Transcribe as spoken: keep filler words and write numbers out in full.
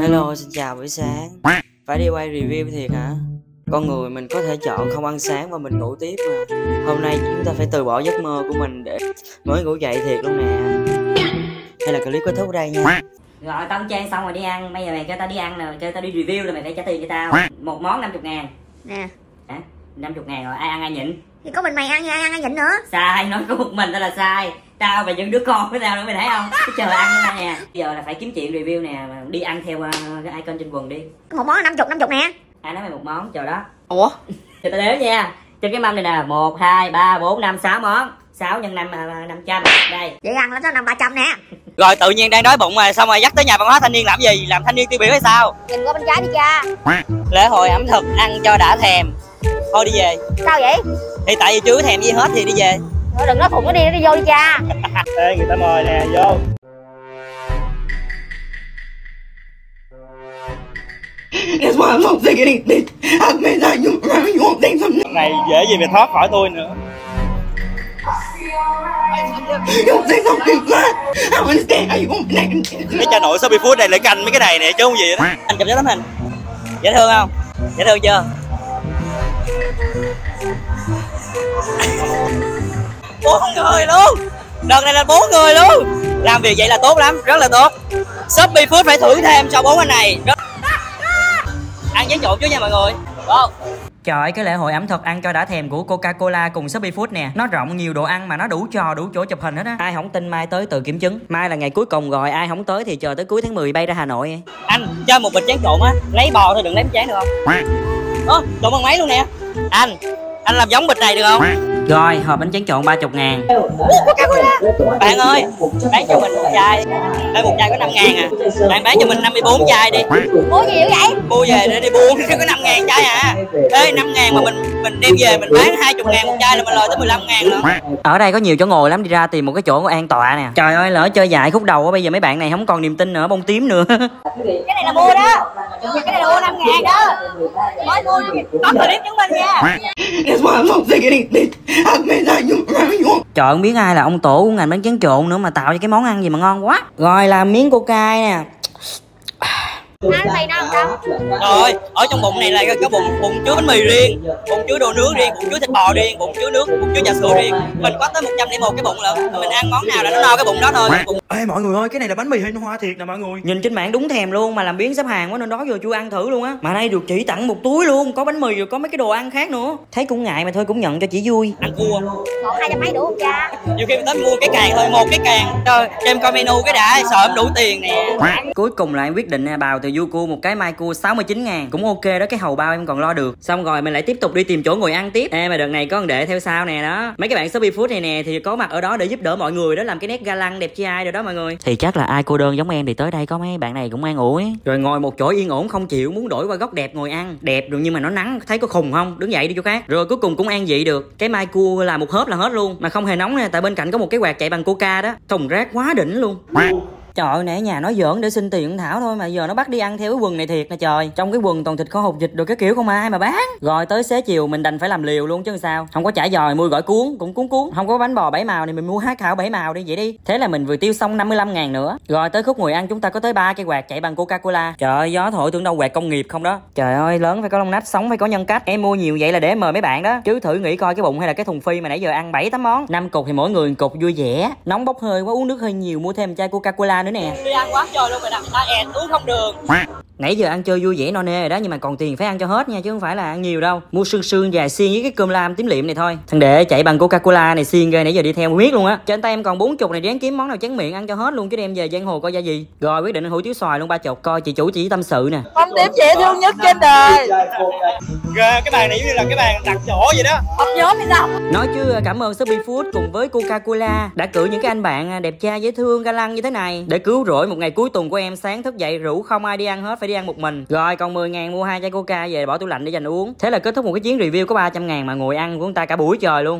Hello, xin chào buổi sáng. Phải đi quay review thiệt hả? Con người mình có thể chọn không ăn sáng và mình ngủ tiếp mà. Hôm nay chúng ta phải từ bỏ giấc mơ của mình để mới ngủ dậy thiệt luôn nè. Hay là clip kết thúc ở đây nha. Rồi tao trang xong rồi đi ăn. Bây giờ mày cho tao đi ăn nè, cho tao đi review là mày phải trả tiền cho tao. Một món năm mươi ngàn. Nè. Hả? năm mươi ngàn rồi ai ăn ai nhịn? Thì có mình mày ăn, ai ăn ai nhịn nữa. Sai, nói có một mình tao là sai. Tao và những đứa con của tao nữa, mày thấy không? Cái chờ ăn nè. Bây giờ là phải kiếm chuyện review nè, đi ăn theo cái icon trên quần đi. Một món năm mươi, năm mươi nè. Ai nói mày một món, chờ đó. Ủa? Thì tao đếm nha. Trên cái mâm này nè, một, hai, ba, bốn, năm, sáu món. sáu nhân năm là năm trăm. Đây. Vậy ăn là năm ba trăm nè. Rồi tự nhiên đang đói bụng rồi, xong rồi dắt tới nhà văn hóa thanh niên làm gì? Làm thanh niên tiêu biểu hay sao? Nhìn qua bên trái đi cha. Lễ hội ẩm thực ăn cho đã thèm. Thôi đi về. Sao vậy? Thì tại vì chưa thèm gì hết thì đi về. Thôi đừng nói phụng nó đi, nó đi vô đi cha. Ê, người ta mời nè, vô. Này dễ gì mà thoát khỏi tôi nữa. Cái cha nội Shopee Food này lại canh mấy cái này nè chứ không gì đó. Anh chụp gió lắm anh. Dễ thương không? Dễ thương chưa? Bốn người luôn. Đợt này là bốn người luôn. Làm việc vậy là tốt lắm, rất là tốt. Shopee Food phải thưởng thêm cho bốn anh này. Rất... Ăn giấy trộn chứ nha mọi người. Wow. Trời ơi, cái lễ hội ẩm thực ăn cho đã thèm của Coca-Cola cùng Shopee Food nè. Nó rộng nhiều đồ ăn mà nó đủ trò, đủ chỗ chụp hình hết á. Ai không tin mai tới tự kiểm chứng. Mai là ngày cuối cùng rồi, ai không tới thì chờ tới cuối tháng mười bay ra Hà Nội. Anh, cho một bịch chán trộn á. Lấy bò thôi, đừng lấy chán được không? Ơ, trộn bằng máy luôn nè. Anh, anh làm giống bịch này được không? Rồi, hộp bánh tráng trộn ba mươi ngàn. Bạn ơi, bán cho mình một chai. Đây một chai có năm ngàn à. Bạn bán cho mình năm mươi bốn chai đi. Mua gì dữ vậy? Mua về để đi buôn, có năm ngàn chai à. Ê, năm ngàn mà mình mình đem về mình bán hai mươi ngàn một chai là mình lời tới mười lăm ngàn nữa. Ở đây có nhiều chỗ ngồi lắm, đi ra tìm một cái chỗ an tọa nè. Trời ơi, lỡ chơi dại khúc đầu á, bây giờ mấy bạn này không còn niềm tin nữa, bông tím nữa. Cái này là mua đó. Cái này là mua năm ngàn đó. Mới mua có clip chứng minh nha. Trời, không biết ai là ông tổ của ngành bánh tráng trộn nữa mà tạo ra cái món ăn gì mà ngon quá. Rồi làm miếng Coca nè. Ăn bánh mì đâu không? Rồi, ở trong bụng này là cái bụng bụng chứa bánh mì riêng, bụng chứa đồ nướng riêng, bụng chứa thịt bò riêng, bụng chứa nước, bụng chứa trà sữa riêng. Mình có tới một trăm lẻ một cái bụng lận. Mình ăn món nào là nó no cái bụng đó thôi. Bụng... Ê mọi người ơi, cái này là bánh mì hình hoa thiệt nè mọi người. Nhìn trên mạng đúng thèm luôn mà làm biếng xếp hàng quá nên đó vô chưa ăn thử luôn á. Mà đây được chị tặng một túi luôn, có bánh mì rồi có mấy cái đồ ăn khác nữa. Thấy cũng ngại mà thôi cũng nhận cho chị vui. Ăn cua. Còn hai trăm mấy đủ không cha? Nhiều khi mình tới mua cái càng thôi, một cái càng. Trời, cho em coi menu cái đã, sợ em đủ tiền nè. Cuối cùng là em quyết định bào từ du cua một cái mai cua sáu mươi chín ngàn. Cũng ok đó, cái hầu bao em còn lo được. Xong rồi mình lại tiếp tục đi tìm chỗ ngồi ăn tiếp. Ê mà đợt này có con đệ theo sau nè đó. Mấy các bạn Shopee Food này nè thì có mặt ở đó để giúp đỡ mọi người đó, làm cái nét ga lăng đẹp chi ai rồi đó mọi người. Thì chắc là ai cô đơn giống em thì tới đây có mấy bạn này cũng an ủi. Rồi ngồi một chỗ yên ổn không chịu, muốn đổi qua góc đẹp ngồi ăn. Đẹp rồi nhưng mà nó nắng, thấy có khùng không? Đứng dậy đi chỗ khác. Rồi cuối cùng cũng an dị được. Cái mai cua là một hớp là hết luôn. Mà không hề nóng nè, tại bên cạnh có một cái quạt chạy bằng Coca đó. Thùng rác quá đỉnh luôn. Trời ơi, nãy nhà nó giỡn để xin tiền Thảo thôi mà giờ nó bắt đi ăn theo cái quần này thiệt nè trời. Trong cái quần toàn thịt kho hột vịt rồi cái kiểu không ai mà bán. Rồi tới xế chiều mình đành phải làm liều luôn chứ sao. Không có chả giò mua gỏi cuốn cũng cuốn cuốn. Không có bánh bò bảy màu thì mình mua há khảo bảy màu đi vậy đi. Thế là mình vừa tiêu xong năm mươi lăm ngàn nữa. Rồi tới khúc ngồi ăn chúng ta có tới ba cái quạt chạy bằng Coca-Cola. Trời ơi, gió thổi tưởng đâu quạt công nghiệp không đó. Trời ơi, lớn phải có lông nách, sống phải có nhân cách. Em mua nhiều vậy là để mời mấy bạn đó. Chứ thử nghĩ coi cái bụng hay là cái thùng phi mà nãy giờ ăn bảy tám món. Năm cục thì mỗi người cục vui vẻ. Nóng bốc hơi quá uống nước hơi nhiều, mua thêm chai Coca-Cola nữa nè. Đi ăn quá trời luôn mà đặt ta ẹt uống không được. Nãy giờ ăn chơi vui vẻ no nê rồi đó, nhưng mà còn tiền phải ăn cho hết nha chứ không phải là ăn nhiều đâu. Mua sương sương dài xiên với cái cơm lam tím liệm này thôi. Thằng đệ chạy bằng Coca-Cola này xiên ra nãy giờ đi theo huyết luôn á. Trên tay em còn bốn chục này, ráng kiếm món nào tráng miệng ăn cho hết luôn chứ đem về giang hồ coi ra gì. Rồi quyết định hủ tiếu xoài luôn ba chục. Coi chị chủ chỉ tâm sự nè. Không điểm dễ thương nhất trên đời. Cái bàn này giống như là cái bàn đặt chỗ vậy đó. Không nhớ thì sao. Nói chứ cảm ơn Shopee Food cùng với Coca-Cola đã cử những cái anh bạn đẹp trai dễ thương ga lăng như thế này để cứu rỗi một ngày cuối tuần của em. Sáng thức dậy rủ không ai đi ăn hết, phải đi ăn một mình. Rồi còn mười ngàn mua hai chai Coca về bỏ tủ lạnh để dành uống. Thế là kết thúc một cái chuyến review có ba trăm ngàn mà ngồi ăn của người ta cả buổi trời luôn.